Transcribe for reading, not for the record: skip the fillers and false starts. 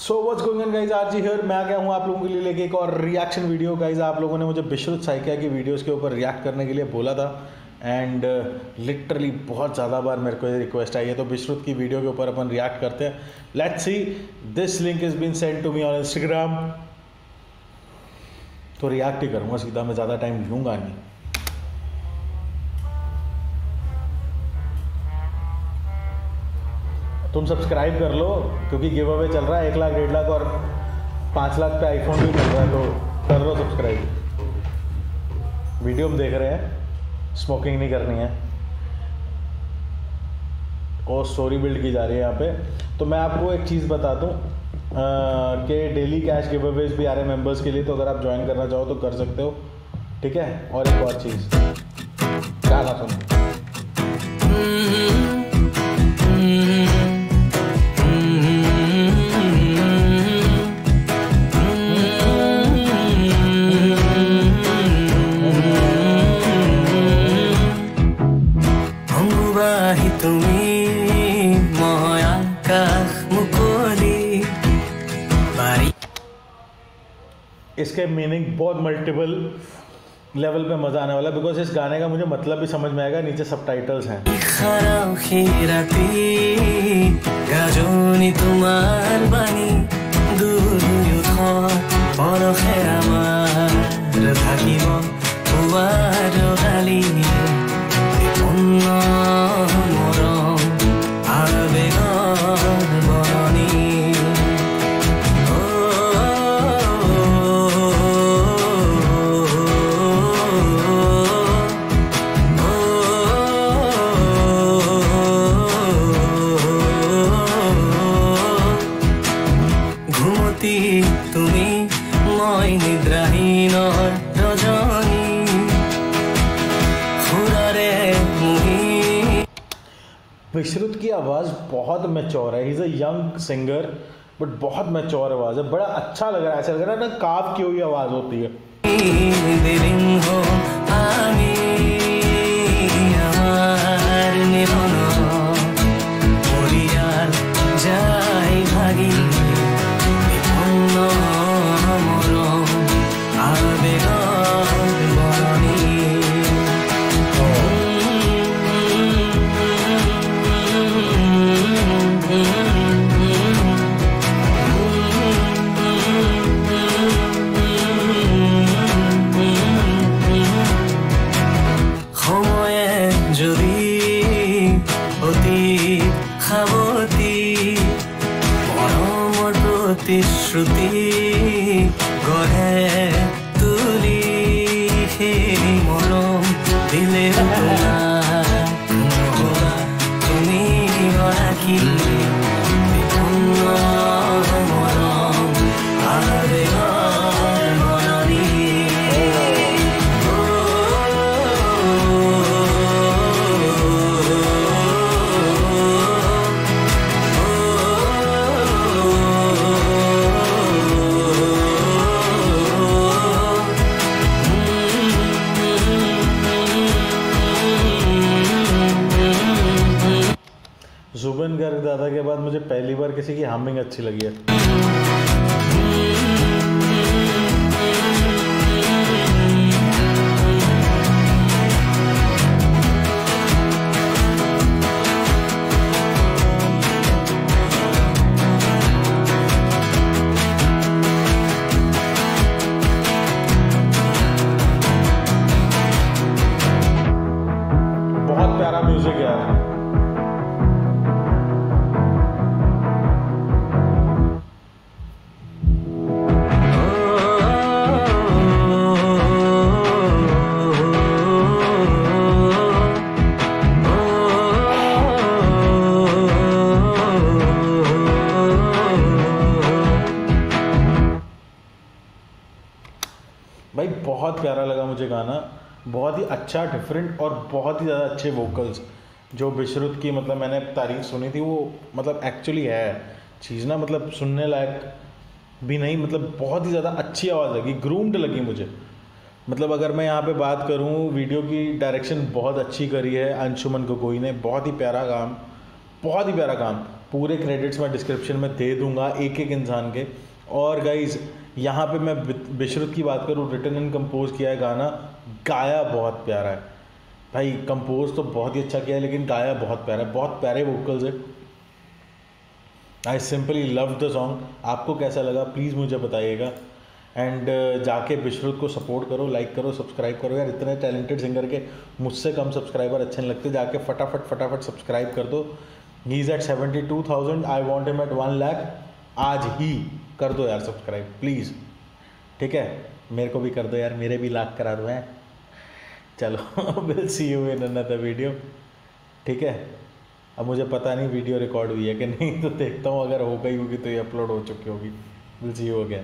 So what's going on guys, RG here. मैं आ गया हूँ आप लोगों के लिए लेके एक और रिएक्शन वीडियो। गाइज आप लोगों ने मुझे बिश्रुत साइकिया की वीडियोस के ऊपर रिएक्ट करने के लिए बोला था एंड लिटरली बहुत ज़्यादा बार मेरे को ये रिक्वेस्ट आई है, तो बिश्रुत की वीडियो के ऊपर अपन रिएक्ट करते हैं। Let's see, this link is been sent to me on Instagram, तो रिएक्ट ही करूँगा सीधा, मैं ज़्यादा टाइम लूँगा नहीं। तुम सब्सक्राइब कर लो क्योंकि गिव अवे चल रहा है 1 लाख 1.5 लाख और 5 लाख पे आईफोन भी मिल रहा है, तो कर लो सब्सक्राइब। वीडियो हम देख रहे हैं, स्मोकिंग नहीं करनी है। और स्टोरी बिल्ड की जा रही है यहाँ पे। तो मैं आपको एक चीज़ बता दूँ कि डेली कैश गिव अवेज भी आ रहे हैं मेम्बर्स के लिए, तो अगर आप ज्वाइन करना चाहो तो कर सकते हो, ठीक है। और एक और चीज़, गाना सुनो। इसके मीनिंग बहुत मल्टीपल लेवल पे मज़ा आने वाला है, बिकॉज इस गाने का मुझे मतलब भी समझ में आएगा। नीचे सबटाइटल्स हैं। बिश्रुत की आवाज़ बहुत मैच्योर है, is a young singer but बहुत मैच्योर आवाज़ है, बड़ा अच्छा लग रहा है। ऐसा लग रहा है ना काव की हुई आवाज़ होती है। श्रुति गढ़े तुली मरम दिले तुम्हें जुबिन गर्ग दादा के बाद मुझे पहली बार किसी की हमिंग अच्छी लगी है। बहुत प्यारा म्यूजिक है। भाई बहुत प्यारा लगा मुझे गाना, बहुत ही अच्छा, डिफरेंट और बहुत ही ज़्यादा अच्छे वोकल्स। जो बिश्रुत की मतलब मैंने तारीफ सुनी थी वो मतलब एक्चुअली है चीज़ ना, मतलब सुनने लायक भी नहीं, मतलब बहुत ही ज़्यादा अच्छी आवाज़ लगी, ग्रूम्ड लगी मुझे। मतलब अगर मैं यहाँ पे बात करूँ, वीडियो की डायरेक्शन बहुत अच्छी करी है अंशुमन गोगोई ने, बहुत ही प्यारा काम, बहुत ही प्यारा काम। पूरे क्रेडिट्स मैं डिस्क्रिप्शन में दे दूंगा एक एक इंसान के। और गाइज़ यहाँ पे मैं बिशरुत की बात करूँ, रिटन एंड कंपोज किया है गाना, गाया बहुत प्यारा है भाई, कंपोज तो बहुत ही अच्छा किया है लेकिन गाया बहुत प्यारा है, बहुत प्यारे वोकल्स है। I simply love the song. आपको कैसा लगा प्लीज़ मुझे बताइएगा, एंड जाके बिशरुत को सपोर्ट करो, लाइक करो, सब्सक्राइब करो यार, इतने टैलेंटेड सिंगर के मुझसे कम सब्सक्राइबर अच्छे नहीं लगते, जाके फटाफट सब्सक्राइब कर दो। He is at 72,000, I want him at 1 lakh, आज ही कर दो यार सब्सक्राइब प्लीज़, ठीक है, मेरे को भी कर दो यार, मेरे भी लाख करा दो हैं। चलो will see you in another video, ठीक है। अब मुझे पता नहीं वीडियो रिकॉर्ड हुई है कि नहीं, तो देखता हूँ, अगर हो गई होगी तो ये अपलोड हो चुकी होगी। Will see you again.